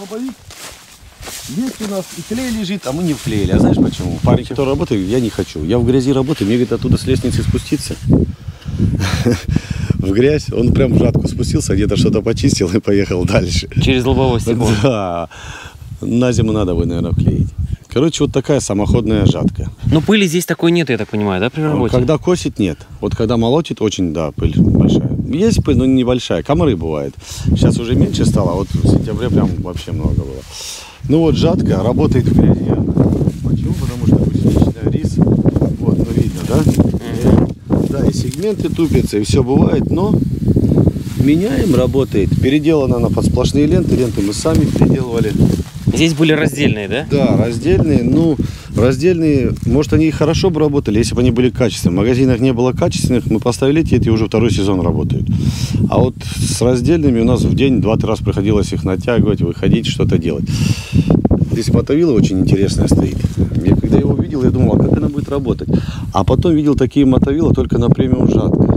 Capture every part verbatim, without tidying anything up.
лобовик. Здесь у нас и клей лежит, а мы не вклеили. А знаешь почему? Парень, который работает, я не хочу. Я в грязи работаю, мне говорит, оттуда с лестницы спуститься в грязь. Он прям в жатку спустился, где-то что-то почистил и поехал дальше. Через лобовое стекло. Да. На зиму надо бы, наверное, вклеить. Короче, вот такая самоходная жатка. Но пыли здесь такой нет, я так понимаю, да, при работе? Когда косит, нет. Вот когда молотит, очень, да, пыль большая. Есть пыль, но небольшая. Комары бывают. Сейчас уже меньше стало, а вот в сентябре прям вообще много было. Ну вот жатка работает в грязи. Почему? Потому что гусеничный рис. Вот, ну видно, да? Mm-hmm. Да, и сегменты тупятся, и все бывает, но меняем, работает. Переделана она под сплошные ленты. Ленты мы сами переделывали. Здесь были раздельные, да? Да, раздельные. Ну, раздельные, может, они и хорошо бы работали, если бы они были качественными. В магазинах не было качественных, мы поставили эти, эти уже второй сезон работают. А вот с раздельными у нас в день два-три раз приходилось их натягивать, выходить, что-то делать. Здесь мотовила очень интересная стоит. Я когда его видел, я думал, а как она будет работать? А потом видел такие мотовила только на премиум жатках.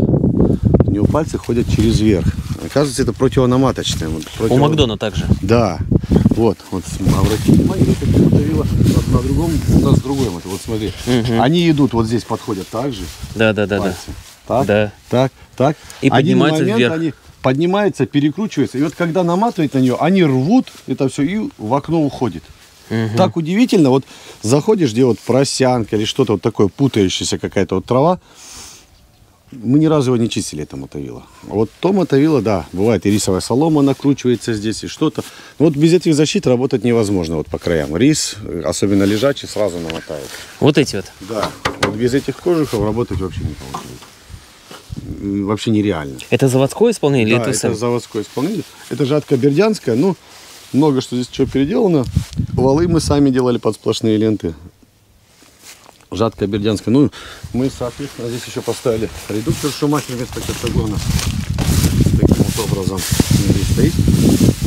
У него пальцы ходят через верх. Оказывается, это противономаточное. Вот, против... У Макдона также. Да. Вот, вот, обратите внимание, вот на другом, у нас другой, вот, вот смотри, угу. Они идут, вот здесь подходят так же, да, да, да, пальцы, да. Так, да. так, так, и один поднимается момент, вверх. Они поднимаются, перекручиваются, и вот когда наматывает на нее, они рвут это все и в окно уходит. Угу. Так удивительно, вот заходишь, где вот просянка или что-то вот такое, путающаяся какая-то вот трава, мы ни разу его не чистили, это мотовило. Вот то мотовило, да, бывает и рисовая солома накручивается здесь, и что-то. Вот без этих защит работать невозможно, вот по краям. Рис, особенно лежачий, сразу намотает. Вот эти вот? Да. Вот без этих кожухов работать вообще не получится. Вообще нереально. Это заводское исполнение? Да, это, это заводское исполнение. Это жатка бердянская, ну, много что здесь чего переделано. Валы мы сами делали под сплошные ленты. Жатка бердянская. Ну, мы, соответственно, здесь еще поставили редуктор Шумахер вместо Кертогона. Таким вот образом здесь стоит.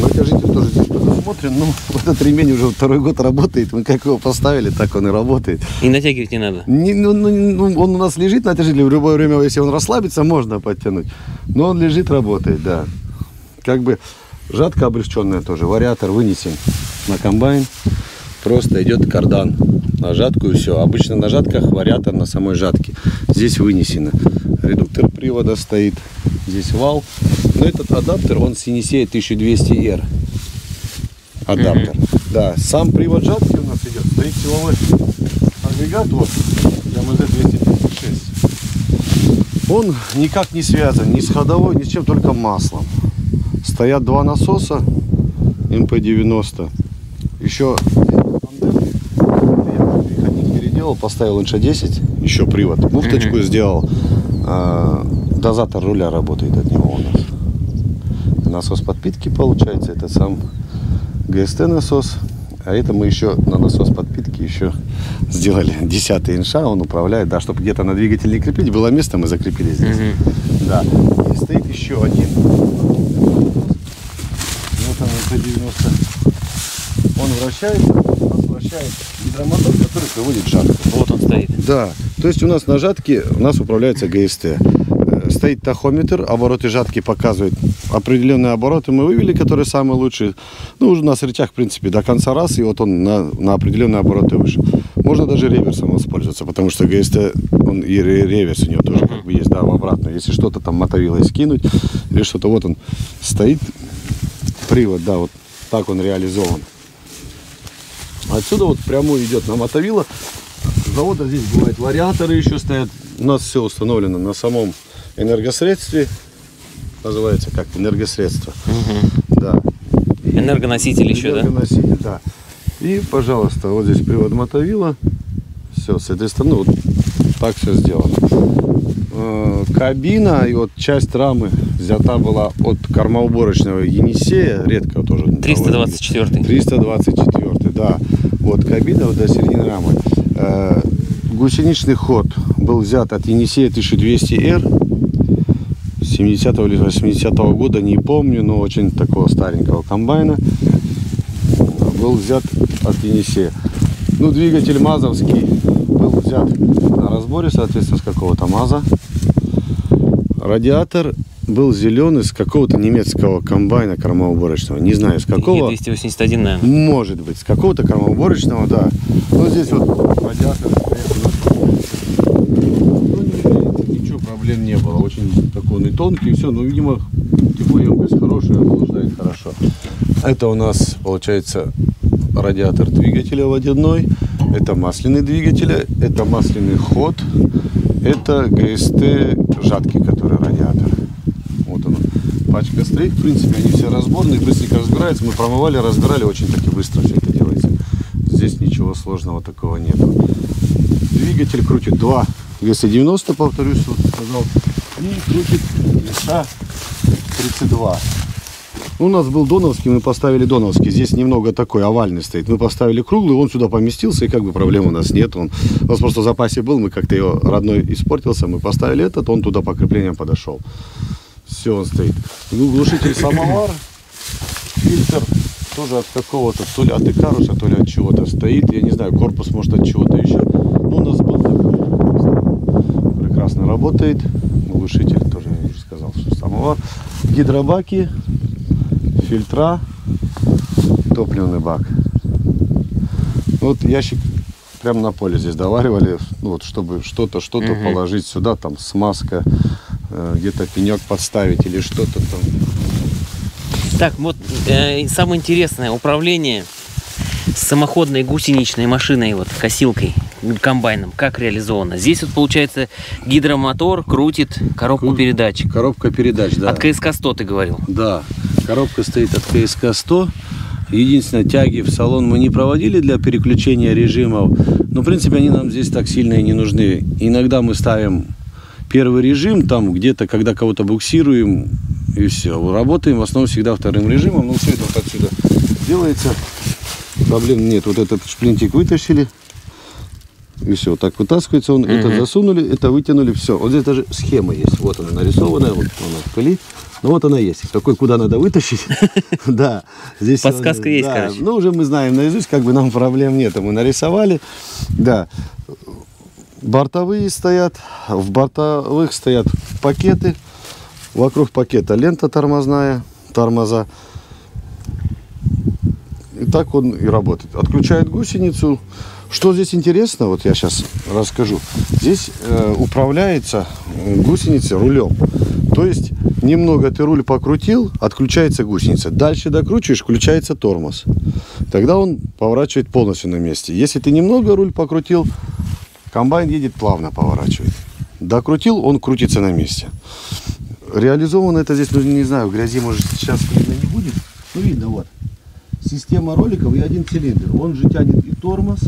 Мы, скажите, тоже здесь что-то смотрим. Ну, этот ремень уже второй год работает. Мы как его поставили, так он и работает. И натягивать не надо? Не, ну, ну, он у нас лежит, натяжитель. В любое время, если он расслабится, можно подтянуть. Но он лежит, работает, да. Как бы жатка облегченная тоже. Вариатор вынесен на комбайн. Просто идет кардан на жатку и все. Обычно на жатках вариатор на самой жатке. Здесь вынесено. Редуктор привода стоит. Здесь вал. Но этот адаптер, он с Енисея тысяча двести Р. Адаптер. Mm-hmm. Да, сам привод жатки у нас идет. Стоит силовой агрегат. Вот. Е М З двести тридцать шесть. Он никак не связан ни с ходовой, ни с чем, только маслом. Стоят два насоса М П девяносто. Еще... поставил Н Ш десять, еще привод, муфточку mm-hmm. сделал, а, дозатор руля работает от него у нас. Насос подпитки получается, это сам Г С Т насос, а это мы еще на насос подпитки еще сделали десятый Н Ш, он управляет, да, чтобы где-то на двигатель не крепить, было место, мы закрепили здесь. Mm-hmm. Да. И стоит еще один. Вот он, Н Ш девяносто. Он вращается. Вращает гидромотор, который приводит жатку. Вот он стоит. Да. То есть у нас на жатке у нас управляется Г С Т. Стоит тахометр, обороты жатки показывают. Определенные обороты мы вывели, которые самые лучшие. Ну, уже на рычаг, в принципе, до конца раз, и вот он на, на определенные обороты выше. Можно даже реверсом воспользоваться, потому что Г С Т, он и реверс у него тоже как бы есть, да, в обратную. Если что-то там мотовило скинуть, или что-то, вот он стоит, привод, да, вот так он реализован. Отсюда вот прямой идет на мотовило. Завода здесь бывают вариаторы еще стоят. У нас все установлено на самом энергосредстве. Называется как энергосредство. Угу. Да. Энергоноситель еще, да? Энергоноситель, да. И, пожалуйста, вот здесь привод мотовила. Все, с этой стороны вот так все сделано. Кабина и вот часть рамы взята была от кормоуборочного Енисея. Редко тоже. триста двадцать четыре. триста двадцать четыре. Да, вот кабина вот до середины рамы. Э, гусеничный ход был взят от Енисея тысяча двести Р семидесятого или восьмидесятого года, не помню, но очень такого старенького комбайна был взят от Енисея. Ну, двигатель МАЗовский был взят на разборе, соответственно, с какого-то МАЗа. Радиатор был зеленый с какого-то немецкого комбайна кормоуборочного. Не знаю, с какого. Е двести восемьдесят один, наверное. Может быть, с какого-то кормоуборочного, да. Ну, здесь вот подяха. Ничего, проблем не было. Очень такой он и тонкий, и все. Но, видимо, теплоемкость хорошая, охлаждает хорошо. Это у нас, получается, радиатор двигателя водяной. Это масляный двигатель, это масляный ход. Это ГСТ жаткий, который радиатор. Вот он. Пачка стрейк. В принципе, они все разборные, быстренько разбираются. Мы промывали, разбирали, очень-таки быстро все это делается. Здесь ничего сложного такого нет. Двигатель крутит два Е девяносто, повторюсь, вот сказал. И крутит Н Ш тридцать два. У нас был доновский, мы поставили доновский. Здесь немного такой овальный стоит. Мы поставили круглый, он сюда поместился, и как бы проблем у нас нет. Он, у нас просто в запасе был, мы как-то его родной испортился. Мы поставили этот, он туда по креплениям подошел. Все, он стоит. Глушитель самовар, фильтр тоже от какого-то, то ли от Икаруса, то ли от чего-то стоит. Я не знаю, корпус может от чего-то еще. Но у нас был такой. Прекрасно работает. Глушитель тоже, я уже сказал, что самовар. Гидробаки. Фильтра, топливный бак. Вот ящик прямо на поле здесь доваривали, ну, вот, чтобы что-то что-то угу. положить сюда, там смазка, где-то пенек подставить или что-то там. Так, вот э, самое интересное, управление самоходной гусеничной машиной, вот косилкой, комбайном, как реализовано? Здесь вот получается гидромотор крутит коробку Кру... передач. Коробка передач, да. От К С К сто ты говорил? Да. Коробка стоит от К С К сто. Единственное, тяги в салон мы не проводили для переключения режимов. Но, в принципе, они нам здесь так сильно и не нужны. Иногда мы ставим первый режим, там где-то, когда кого-то буксируем, и все. Работаем в основном всегда вторым режимом. Ну, все это вот отсюда делается. Проблем нет. Вот этот шплинтик вытащили. И все, вот так вытаскивается он. Mm-hmm. Это засунули, это вытянули, все. Вот здесь даже схема есть. Вот она нарисованная, вот она в пыли. Ну вот она есть. Такой, куда надо вытащить. Да. Здесь подсказка есть, короче. Ну уже мы знаем наизусть, как бы нам проблем нет. Мы нарисовали. Да. Бортовые стоят. В бортовых стоят пакеты. Вокруг пакета лента тормозная, тормоза. И так он и работает. Отключает гусеницу. Что здесь интересно, вот я сейчас расскажу. Здесь э, управляется гусеница рулем. То есть немного ты руль покрутил, отключается гусеница. Дальше докручиваешь, включается тормоз. Тогда он поворачивает полностью на месте. Если ты немного руль покрутил, комбайн едет плавно, поворачивает. Докрутил, он крутится на месте. Реализовано это здесь, ну не знаю, в грязи может сейчас видно не будет. Ну видно, вот. Система роликов и один цилиндр. Он же тянет и тормоз.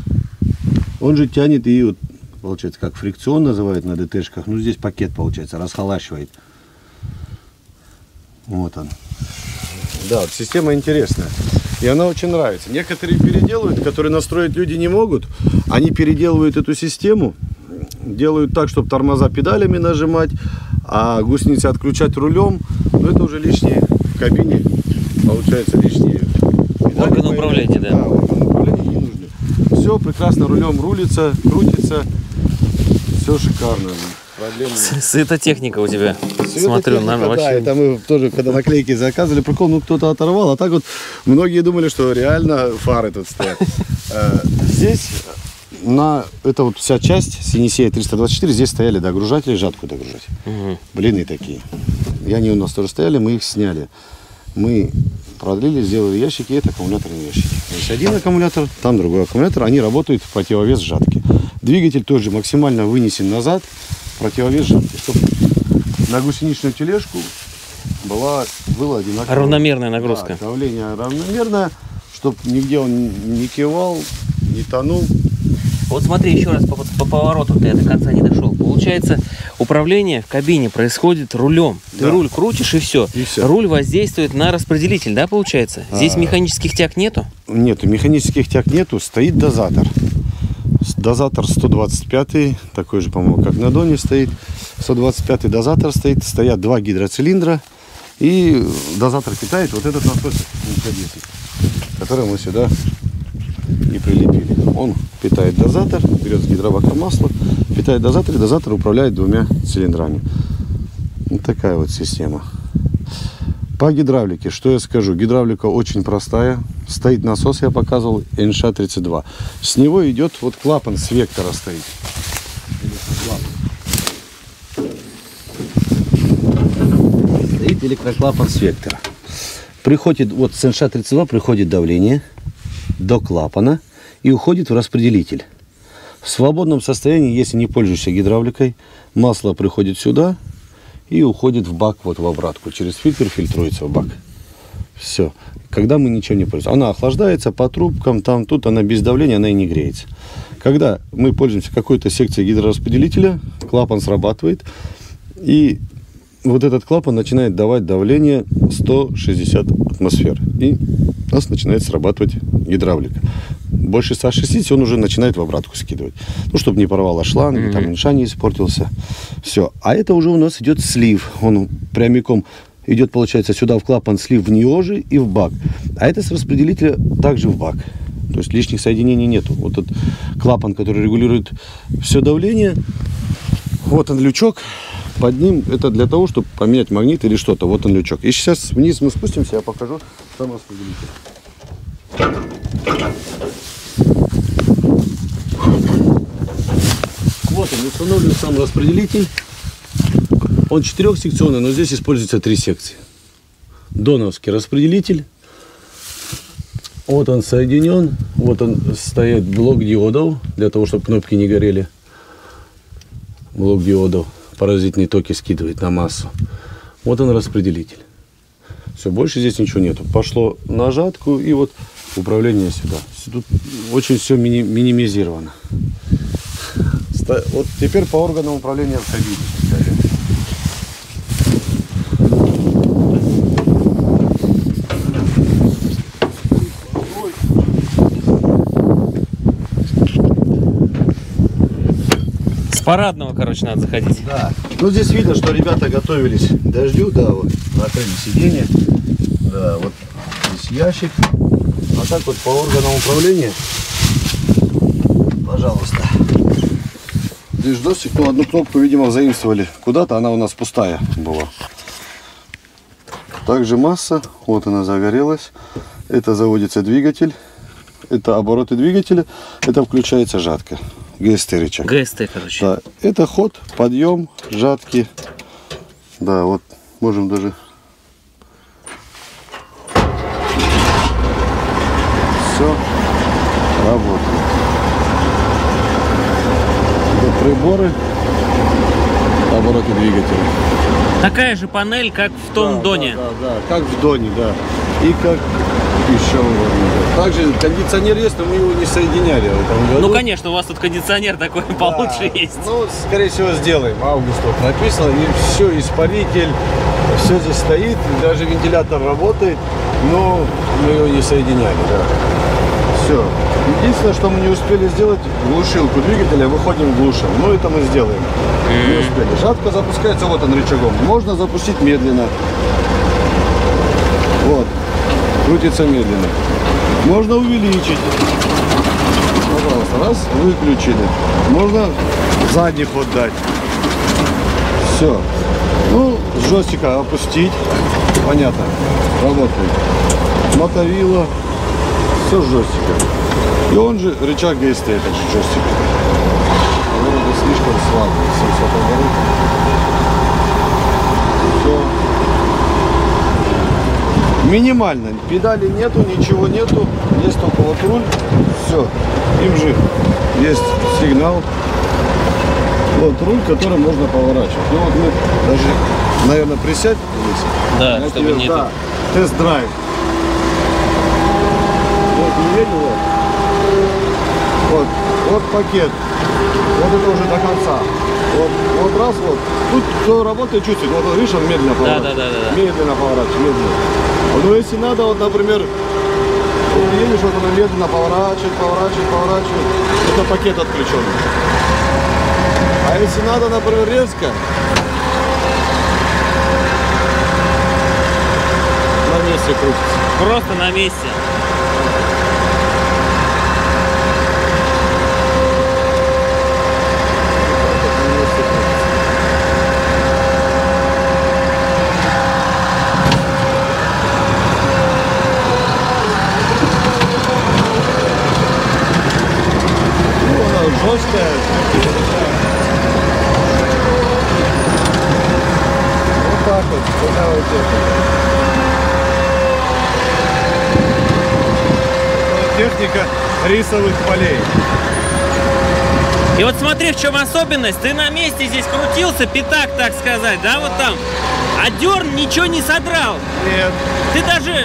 Он же тянет и, вот, получается, как фрикцион называют на ДТшках. Ну, здесь пакет, получается, расхолащивает. Вот он. Да, вот система интересная. И она очень нравится. Некоторые переделывают, которые настроить люди не могут. Они переделывают эту систему. Делают так, чтобы тормоза педалями нажимать, а гусеницы отключать рулем. Но это уже лишние в кабине. Получается, лишние. Органы управления, да. Да, органы управления не нужны. Все прекрасно, рулем рулится, крутится. Все шикарно. Светотехника у тебя. Светотехника, смотрю, нам да, вообще... это мы тоже, когда наклейки заказывали, прикол, ну кто-то оторвал. А так вот многие думали, что реально фары тут стоят. Здесь, на это вот вся часть с Енисея триста двадцать четыре, здесь стояли догружатели, жатку догружать. Угу. Блины такие. И они у нас тоже стояли, мы их сняли. Мы продлили, сделали ящики, это аккумуляторные ящики. Здесь один аккумулятор, там другой аккумулятор. Они работают в противовес жатки. Двигатель тоже максимально вынесен назад, противовес жатки, чтобы на гусеничную тележку была, была одинаковая. Равномерная нагрузка. Да, давление равномерное, чтобы нигде он не кивал, не тонул. Вот смотри, еще раз по, по повороту ты до конца не дошел. Получается, управление в кабине происходит рулем. Ты да. руль крутишь и все. и все. Руль воздействует на распределитель, да, получается? Здесь а... механических тяг нету? Нету, механических тяг нету. Стоит дозатор. Дозатор сто двадцать пятый, такой же, по-моему, как на Доне стоит. сто двадцать пятый дозатор стоит. Стоят два гидроцилиндра. И дозатор питает вот этот насосик, который мы сюда и прилепили. Он питает дозатор, берет с гидробака масло, питает дозатор, и дозатор управляет двумя цилиндрами. Вот такая вот система. По гидравлике, что я скажу? Гидравлика очень простая. Стоит насос, я показывал, Н Ш тридцать два. С него идет вот клапан с вектора стоит. Стоит электроклапан с вектора. Приходит, вот с Н Ш тридцать два приходит давление до клапана и уходит в распределитель. В свободном состоянии, если не пользуешься гидравликой, масло приходит сюда и уходит в бак, вот в обратку. Через фильтр фильтруется в бак. Все. Когда мы ничего не пользуемся. Она охлаждается по трубкам, там, тут, она без давления, она и не греется. Когда мы пользуемся какой-то секцией гидрораспределителя, клапан срабатывает. И вот этот клапан начинает давать давление сто шестьдесят атмосфер. И у нас начинает срабатывать гидравлика. Больше ста шестидесяти он уже начинает в обратку скидывать. Ну, чтобы не порвало шланг, mm-hmm. там эн ша не испортился. Все. А это уже у нас идет слив. Он прямиком идет, получается, сюда в клапан, слив в него же и в бак. А это с распределителя также в бак. То есть лишних соединений нету. Вот этот клапан, который регулирует все давление. Вот он лючок. Под ним это для того, чтобы поменять магнит или что-то. Вот он лючок. И сейчас вниз мы спустимся, я покажу сам распределитель. Вот он, установлен сам распределитель. Он четырехсекционный, но здесь используется три секции. Доновский распределитель. Вот он соединен. Вот он стоит блок диодов, для того, чтобы кнопки не горели. Блок диодов паразитные токи скидывает на массу. Вот он распределитель. Все, больше здесь ничего нету. Пошло на жатку и вот управление сюда. Тут очень все мини минимизировано. Вот теперь по органам управления автомобилем. С парадного, короче, надо заходить. Да. Ну, здесь видно, что ребята готовились к дождю. Да, вот накрыли сиденье. Да, вот здесь ящик. А так вот по органам управления, пожалуйста. Здесь дождик, ну, одну кнопку, видимо, заимствовали куда-то, она у нас пустая была. Также масса, вот она загорелась. Это заводится двигатель, это обороты двигателя, это включается жатка. ГСТ рычаг. ГСТ, короче. Да, это ход, подъем, жатки. Да, вот можем даже... Все работает. Это приборы, обороты двигателя. Такая же панель, как в том да, доне. Да, да, да, как в доне, да. И как еще угодно. Также кондиционер есть, но мы его не соединяли в этом году. Ну, конечно, у вас тут кондиционер такой да, получше есть. Ну, скорее всего, сделаем. Август вот написано. И все, испаритель, все здесь стоит. Даже вентилятор работает, но мы его не соединяли, да. Все. Единственное, что мы не успели сделать, глушилку двигателя, выходим глушим. Ну, это мы сделаем. Не успели. Жатка запускается, вот он рычагом. Можно запустить медленно. Вот. Крутится медленно. Можно увеличить. Пожалуйста, раз, выключили. Можно задний ход дать. Все. Ну, с джойстика опустить. Понятно. Работает. Мотовило. Все с джойстика. И он же рычаг ГСТ, это же джойстик. Вроде слишком слабый, семьсот оборотов. Все. Минимально. Педали нету, ничего нету. Есть только вот руль. Все. Им же есть сигнал. Вот руль, которым можно поворачивать. Ну вот мы даже, наверное, присядь. Да, я чтобы тебе, да, тест-драйв. Вот, вот пакет, вот это уже до конца, вот, вот раз, вот, тут кто работает, чувствует, вот видишь, он медленно поворачивает, да, да, да, да. медленно поворачивает, медленно, ну если надо, вот, например, вот, едешь, вот он медленно поворачивает, поворачивает, поворачивает, это пакет отключен, а если надо, например, резко, на месте крутится, просто на месте. техника. Техника рисовых полей. И вот смотри, в чем особенность. Ты на месте здесь крутился, пятак, так сказать, да, вот там. А дерн ничего не содрал. Нет. Ты даже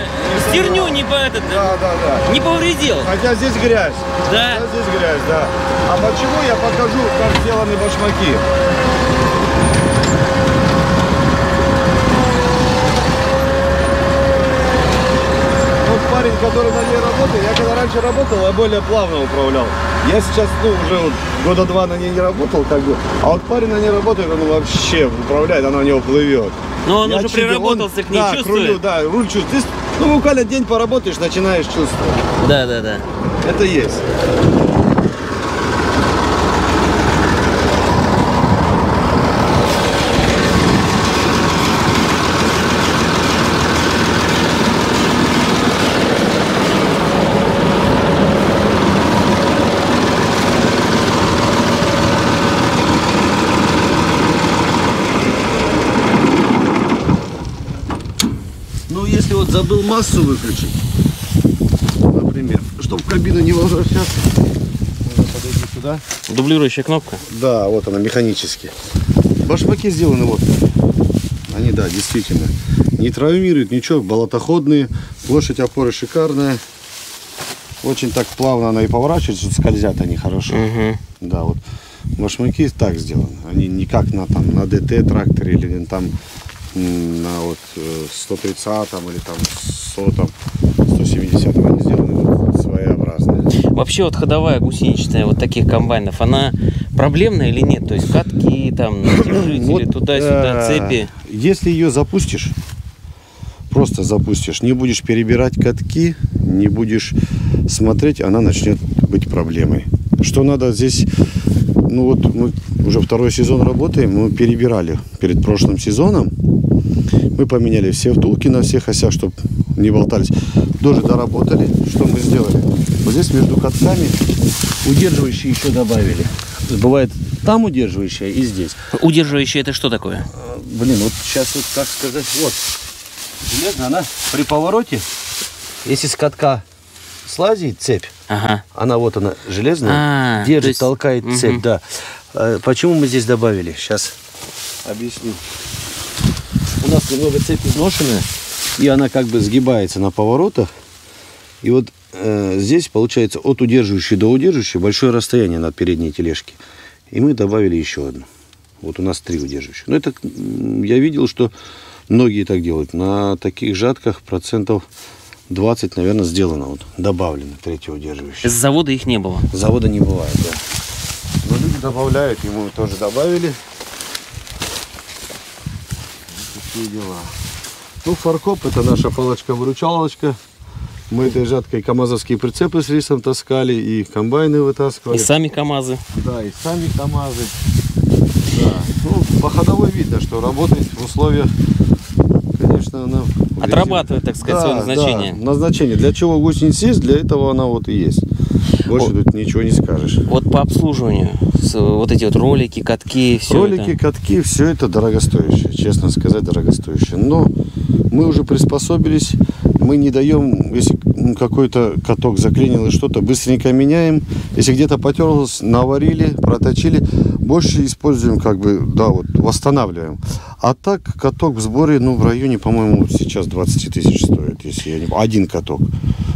стерню не, по, этот, да, да, да. не повредил. Хотя здесь грязь. Да. Хотя здесь грязь, да. А почему, я покажу, как сделаны башмаки. Вот парень, который на ней работает, я когда раньше работал, я более плавно управлял. Я сейчас, ну, уже вот года два на ней не работал, как бы. А вот парень на ней работает, он вообще управляет, она у него плывет. Но он я уже чудо, приработался он, к ней, да, чувствует. Рулю, да, руль чувствует. Здесь, ну, буквально день поработаешь, начинаешь чувствовать. Да, да, да. Это есть. Забыл массу выключить, например, чтобы в кабину не возвращаться. Можно подойти сюда. Дублирующая кнопка? Да, вот она, механически. Башмаки сделаны вот. Они, да, действительно. Не травмируют, ничего, болотоходные. Площадь опоры шикарная. Очень так плавно она и поворачивается, скользят они хорошо. Угу. Да, вот. Башмаки так сделаны. Они не как на, там, на ДТ тракторе или там... на вот сто тридцатом или там сто, сто семидесятом они сделаны своеобразные. Вообще вот ходовая гусеничная вот таких комбайнов, она проблемная или нет? То есть катки, там, вот, туда-сюда, э цепи? Если ее запустишь, просто запустишь, не будешь перебирать катки, не будешь смотреть, она начнет быть проблемой. Что надо здесь... Ну вот мы уже второй сезон работаем, мы перебирали перед прошлым сезоном. Мы поменяли все втулки на всех осях, чтобы не болтались. Тоже доработали. Что мы сделали? Вот здесь между катками удерживающие еще добавили. Бывает там удерживающая и здесь. Удерживающая — это что такое? Блин, вот сейчас вот как сказать, вот. Железно, она при повороте, если с катка слазит цепь, ага. Она вот она железная, а -а -а, держит, есть... толкает угу. цепь, да. А, почему мы здесь добавили? Сейчас объясню. У нас немного цепь изношенная, и она как бы сгибается на поворотах. И вот э, здесь получается от удерживающей до удерживающей большое расстояние на передней тележке. И мы добавили еще одну. Вот у нас три удерживающих. Но это я видел, что многие так делают. На таких жатках процентов двадцать, наверное, сделано, вот, добавлено третье удерживающее. С завода их не было? С завода не бывает, да. Но люди добавляют, ему тоже добавили. Такие дела. Ну, фаркоп — это наша палочка-выручалочка. Мы этой жаткой камазовские прицепы с рисом таскали, и комбайны вытаскивали. И сами камазы. Да, и сами камазы. Да. Ну, по ходовой видно, что работает в условиях, конечно, она... Отрабатывает, так сказать, да, свое назначение. Да, назначение. Для чего гусеница есть, для этого она вот и есть. Больше вот, тут ничего не скажешь. Вот по обслуживанию, вот эти вот ролики, катки, все Ролики, это. катки, все это дорогостоящее, честно сказать, дорогостоящее. Но мы уже приспособились, мы не даем, если какой-то каток заклинил и что-то, быстренько меняем. Если где-то потерлось, наварили, проточили, больше используем, как бы, да, вот, восстанавливаем. А так каток в сборе, ну, в районе, по-моему, сейчас двадцать тысяч стоит, если я не... Один каток.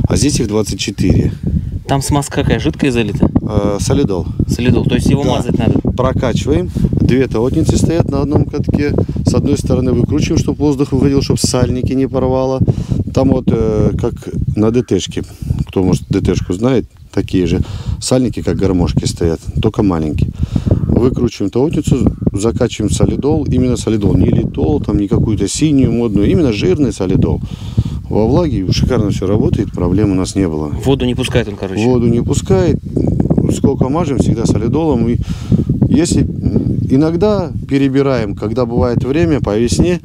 А здесь их двадцать четыре. Там смазка какая? Жидкая залита? Э, солидол. Солидол, то есть его да. мазать надо? Прокачиваем. Две толотницы стоят на одном катке. С одной стороны выкручиваем, чтобы воздух выходил, чтобы сальники не порвало. Там вот, э, как на ДТшке, кто, может, ДТшку знает, такие же сальники, как гармошки стоят, только маленькие. Выкручиваем толотницу, закачиваем солидол. Именно солидол, не литол, там не какую-то синюю модную, именно жирный солидол. Во влаге шикарно все работает, проблем у нас не было. Воду не пускает он, короче? Воду не пускает. Сколько мажем, всегда солидолом. И если иногда перебираем, когда бывает время, по весне,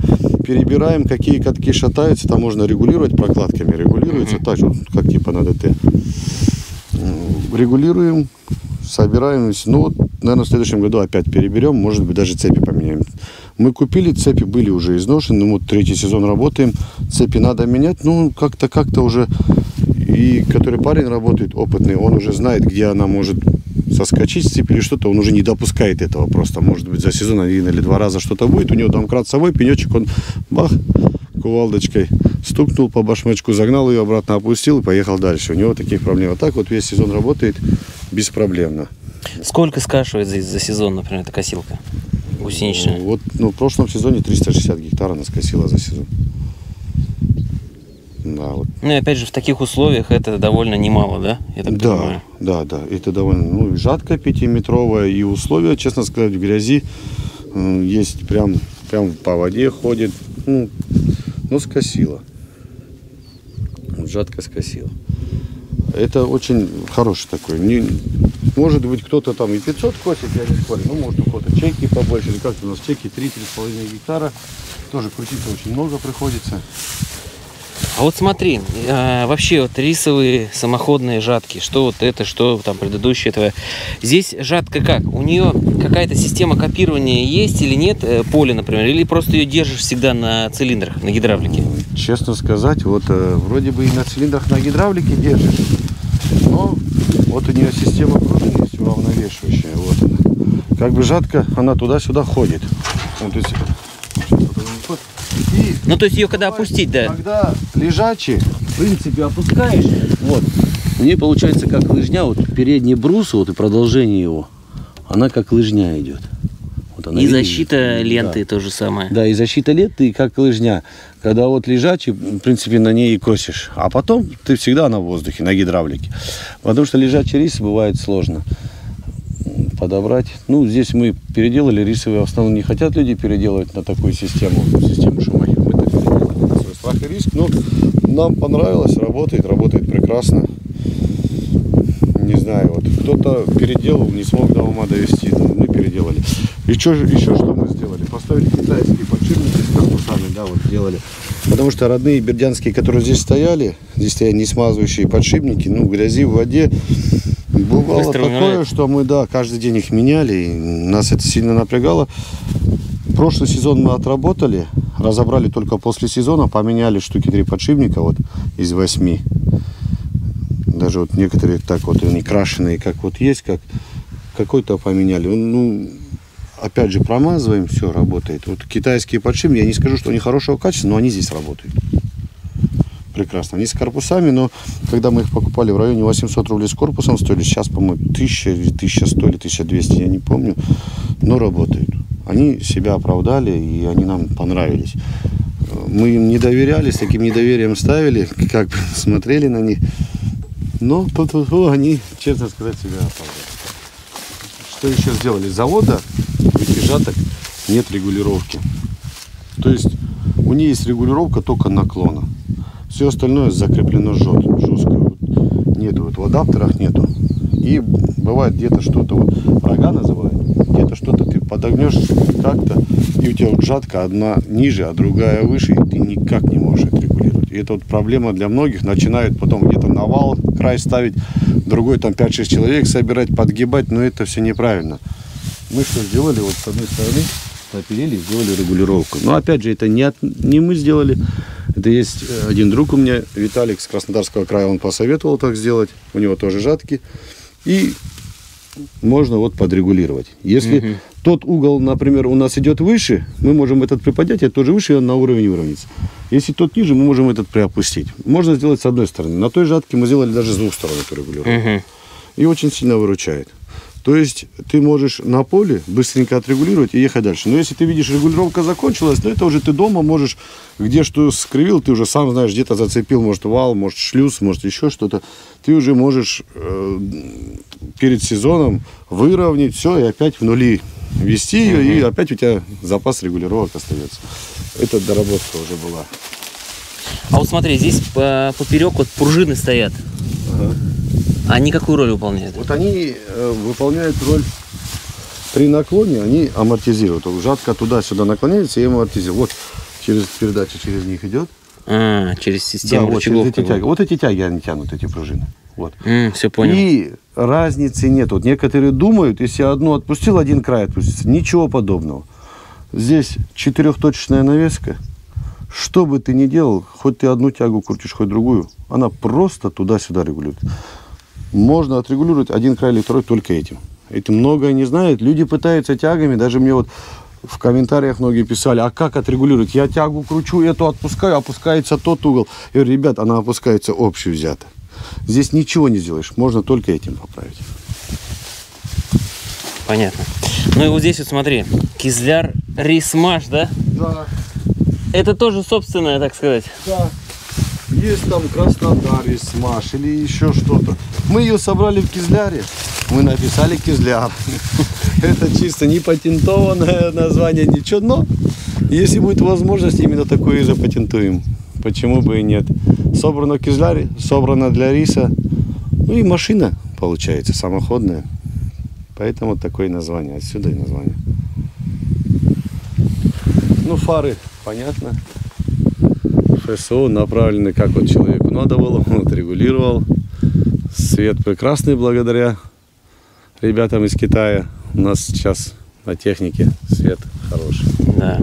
перебираем, какие катки шатаются, там можно регулировать, прокладками регулируется, mm-hmm. так же, как типа на ДТ. Регулируем, собираем. Ну, вот, наверное, в следующем году опять переберем, может быть, даже цепи поменяем. Мы купили, цепи были уже изношены, мы третий сезон работаем, цепи надо менять, ну как-то как-то уже, и который парень работает, опытный, он уже знает, где она может соскочить с цепи или что-то, он уже не допускает этого просто, может быть за сезон один или два раза что-то будет, у него домкрат с собой, пенечек, он бах, кувалдочкой стукнул по башмачку, загнал ее обратно, опустил и поехал дальше, у него таких проблем. А так вот весь сезон работает беспроблемно. Сколько скашивает за, за сезон, например, эта косилка? Гусеничная. Вот, ну, в прошлом сезоне триста шестьдесят гектар она скосила за сезон. Да, вот. Ну и опять же в таких условиях это довольно немало, да? Я так да, понимаю. Да, да. Это довольно, ну, жатка пятиметровая, и условия, честно сказать, в грязи есть, прям, прям по воде ходит, ну, но скосила. Жатко скосила. Это очень хороший такой. Не, может быть, кто-то там и пятьсот косит, я не спорю. Ну, может, у кого-то чеки побольше. Или как-то у нас чеки три — три с половиной гектара. Тоже крутиться очень много приходится. А вот смотри, а, вообще вот рисовые самоходные жатки. Что вот это, что там предыдущее твое. Здесь жатка как? У нее какая-то система копирования есть или нет? Поле, например. Или просто ее держишь всегда на цилиндрах, на гидравлике? Честно сказать, вот вроде бы и на цилиндрах, на гидравлике держишь. Но вот у нее система крутости уравновешивающая. Вот она. Как бы жатка, она туда-сюда ходит. Вот, то есть, и ну, то есть ее когда опустить, да? Когда лежачий, в принципе, опускаешь. Вот. Мне получается как лыжня, вот передний брус, вот и продолжение его, она как лыжня идет. Вот она, и видит, защита ленты, да, то же самое. Да, и защита ленты, и как лыжня. Когда вот лежачий, в принципе, на ней и косишь. А потом ты всегда на воздухе, на гидравлике. Потому что лежачий рис бывает сложно подобрать. Ну, здесь мы переделали рисовые. В основном не хотят люди переделывать на такую систему. Систему Шумахер. Мы так переделали на свой страх и риск. Но нам понравилось. Работает. Работает прекрасно. Не знаю, вот кто-то переделал, не смог до ума довести. Мы переделали. И чё, еще что мы сделали? Поставили китайские подшипники с корпусами, да, вот делали. Потому что родные бердянские, которые здесь стояли, здесь стояли не смазывающие подшипники, ну, в грязи, в воде. Бывало быстро такое, умирает, что мы, да, каждый день их меняли, и нас это сильно напрягало. Прошлый сезон мы отработали, разобрали только после сезона, поменяли штуки три подшипника вот из восьми. Даже вот некоторые так вот, они крашеные, как вот есть, как какой-то поменяли. Ну, опять же, промазываем, все работает. Вот китайские подшипники, я не скажу, что они хорошего качества, но они здесь работают прекрасно. Они с корпусами, но когда мы их покупали в районе восемьсот рублей с корпусом стоили, сейчас, по-моему, тысяча, тысяча сто или тысяча двести, я не помню, но работают. Они себя оправдали, и они нам понравились. Мы им не доверяли, с таким недоверием ставили, как бы смотрели на них, но они, честно сказать, себя оправдали. Что еще сделали? С завода у этих жаток нет регулировки. То есть у нее есть регулировка только наклона. Все остальное закреплено жестко. Нету, вот в адаптерах нету. И бывает где-то что-то, вот рога называют, где-то что-то ты подогнешь как-то, и у тебя вот жатка одна ниже, а другая выше, и ты никак не можешь это регулировать. И это вот проблема для многих. Начинают потом где-то навал, край ставить, другой там пять-шесть человек собирать, подгибать, но это все неправильно. Мы что сделали, вот с одной стороны напилили, сделали регулировку. Но опять же, это не, от, не мы сделали. Это есть один друг у меня, Виталик с Краснодарского края, он посоветовал так сделать. У него тоже жатки. И можно вот подрегулировать. Если угу. тот угол, например, у нас идет выше, мы можем этот приподнять, это тоже выше, и он на уровень выровняется. Если тот ниже, мы можем этот приопустить. Можно сделать с одной стороны. На той жатке мы сделали даже с двух сторон эту регулировку. Угу. И очень сильно выручает. То есть ты можешь на поле быстренько отрегулировать и ехать дальше. Но если ты видишь, регулировка закончилась, то это уже ты дома можешь, где что скривил, ты уже сам знаешь, где-то зацепил, может вал, может шлюз, может еще что-то. Ты уже можешь э, перед сезоном выровнять все и опять в нули вести ее, mm-hmm. и опять у тебя запас регулировок остается. Это доработка уже была. А вот смотри, здесь поперек вот пружины стоят. Ага. Они какую роль выполняют? Вот они э, выполняют роль при наклоне, они амортизируют. Жатка туда-сюда наклоняется и амортизирует. Вот через передачу через них идет. А, через систему, да, рычагов. Вот, через эти тяги. Вот эти тяги, они тянут, эти пружины. Вот. Mm, все понял. И разницы нет. Вот некоторые думают, если одну отпустил, один край отпустится. Ничего подобного. Здесь четырехточечная навеска. Что бы ты ни делал, хоть ты одну тягу крутишь, хоть другую, она просто туда-сюда регулирует. Можно отрегулировать один край или второй только этим. Это многое не знает. Люди пытаются тягами. Даже мне вот в комментариях многие писали, а как отрегулировать? Я тягу кручу, эту отпускаю, опускается тот угол. Я говорю, ребят, она опускается общую взято. Здесь ничего не сделаешь. Можно только этим поправить. Понятно. Ну и вот здесь вот смотри. Кизляр-рисмаш, да? Да. Это тоже собственное, так сказать? Да. Есть там Краснодар-рисмаш или еще что-то. Мы ее собрали в Кизляре. Мы написали Кизляр. Это чисто не патентованное название, ничего. Но если будет возможность, именно такое и запатентуем. Почему бы и нет. Собрано в Кизляре, собрано для риса. Ну и машина получается самоходная. Поэтому такое название. Отсюда и название. Ну, фары, понятно. ФСО направлены, как вот человеку надо было. Он отрегулировал. Свет прекрасный благодаря ребятам из Китая. У нас сейчас на технике свет хороший. Да.